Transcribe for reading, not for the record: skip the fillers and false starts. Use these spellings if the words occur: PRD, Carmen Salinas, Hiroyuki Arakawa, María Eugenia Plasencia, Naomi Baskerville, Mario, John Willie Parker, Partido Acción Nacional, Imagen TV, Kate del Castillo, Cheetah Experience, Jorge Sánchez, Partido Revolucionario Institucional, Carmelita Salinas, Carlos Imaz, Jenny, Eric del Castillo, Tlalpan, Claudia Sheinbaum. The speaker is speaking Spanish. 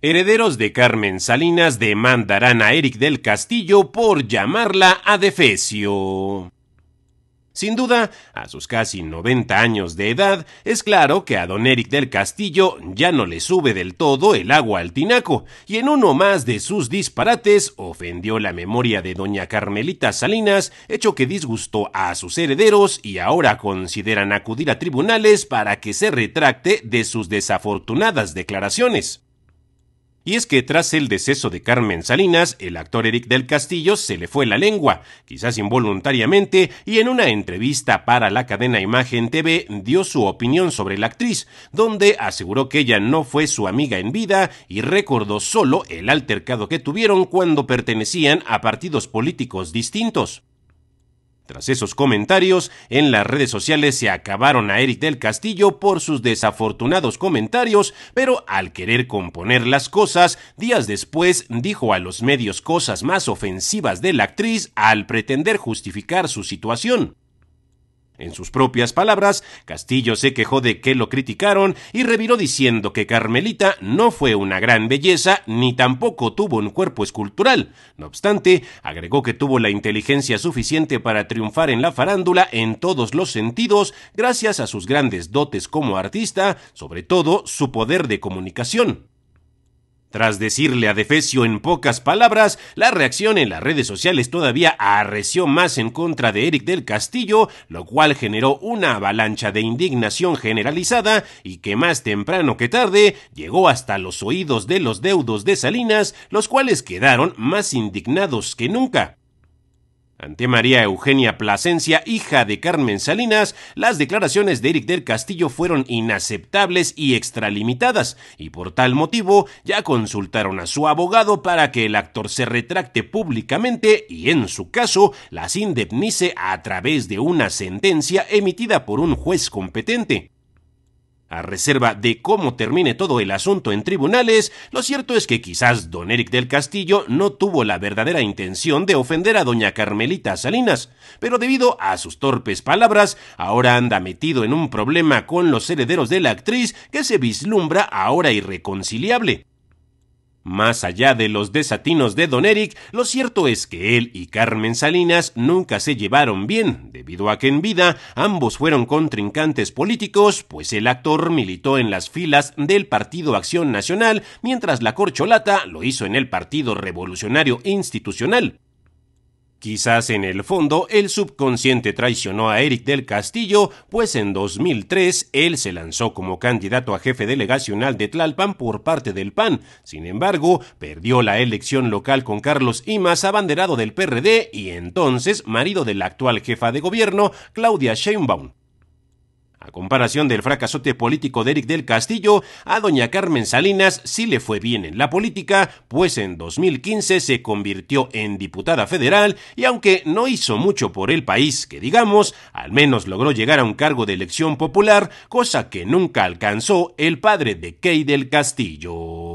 Herederos de Carmen Salinas demandarán a Eric del Castillo por llamarla a defecio. Sin duda, a sus casi 90 años de edad, es claro que a don Eric del Castillo ya no le sube del todo el agua al tinaco, y en uno más de sus disparates ofendió la memoria de doña Carmelita Salinas, hecho que disgustó a sus herederos y ahora consideran acudir a tribunales para que se retracte de sus desafortunadas declaraciones. Y es que tras el deceso de Carmen Salinas, el actor Eric del Castillo se le fue la lengua, quizás involuntariamente, y en una entrevista para la cadena Imagen TV dio su opinión sobre la actriz, donde aseguró que ella no fue su amiga en vida y recordó solo el altercado que tuvieron cuando pertenecían a partidos políticos distintos. Tras esos comentarios, en las redes sociales se acabaron a Eric del Castillo por sus desafortunados comentarios, pero al querer componer las cosas, días después dijo a los medios cosas más ofensivas de la actriz al pretender justificar su situación. En sus propias palabras, Castillo se quejó de que lo criticaron y reviró diciendo que Carmelita no fue una gran belleza ni tampoco tuvo un cuerpo escultural. No obstante, agregó que tuvo la inteligencia suficiente para triunfar en la farándula en todos los sentidos gracias a sus grandes dotes como artista, sobre todo su poder de comunicación. Tras decirle a defecio en pocas palabras, la reacción en las redes sociales todavía arreció más en contra de Eric del Castillo, lo cual generó una avalancha de indignación generalizada y que más temprano que tarde llegó hasta los oídos de los deudos de Salinas, los cuales quedaron más indignados que nunca. Ante María Eugenia Plasencia, hija de Carmen Salinas, las declaraciones de Eric del Castillo fueron inaceptables y extralimitadas, y por tal motivo ya consultaron a su abogado para que el actor se retracte públicamente y, en su caso, las indemnice a través de una sentencia emitida por un juez competente. A reserva de cómo termine todo el asunto en tribunales, lo cierto es que quizás don Eric del Castillo no tuvo la verdadera intención de ofender a doña Carmelita Salinas, pero debido a sus torpes palabras, ahora anda metido en un problema con los herederos de la actriz que se vislumbra ahora irreconciliable. Más allá de los desatinos de don Eric, lo cierto es que él y Carmen Salinas nunca se llevaron bien, debido a que en vida ambos fueron contrincantes políticos, pues el actor militó en las filas del Partido Acción Nacional, mientras la corcholata lo hizo en el Partido Revolucionario Institucional. Quizás en el fondo el subconsciente traicionó a Eric del Castillo, pues en 2003 él se lanzó como candidato a jefe delegacional de Tlalpan por parte del PAN. Sin embargo, perdió la elección local con Carlos Imaz, abanderado del PRD y entonces marido de la actual jefa de gobierno, Claudia Sheinbaum. A comparación del fracasote político de Eric del Castillo, a doña Carmen Salinas sí le fue bien en la política, pues en 2015 se convirtió en diputada federal y aunque no hizo mucho por el país, que digamos, al menos logró llegar a un cargo de elección popular, cosa que nunca alcanzó el padre de Kate del Castillo.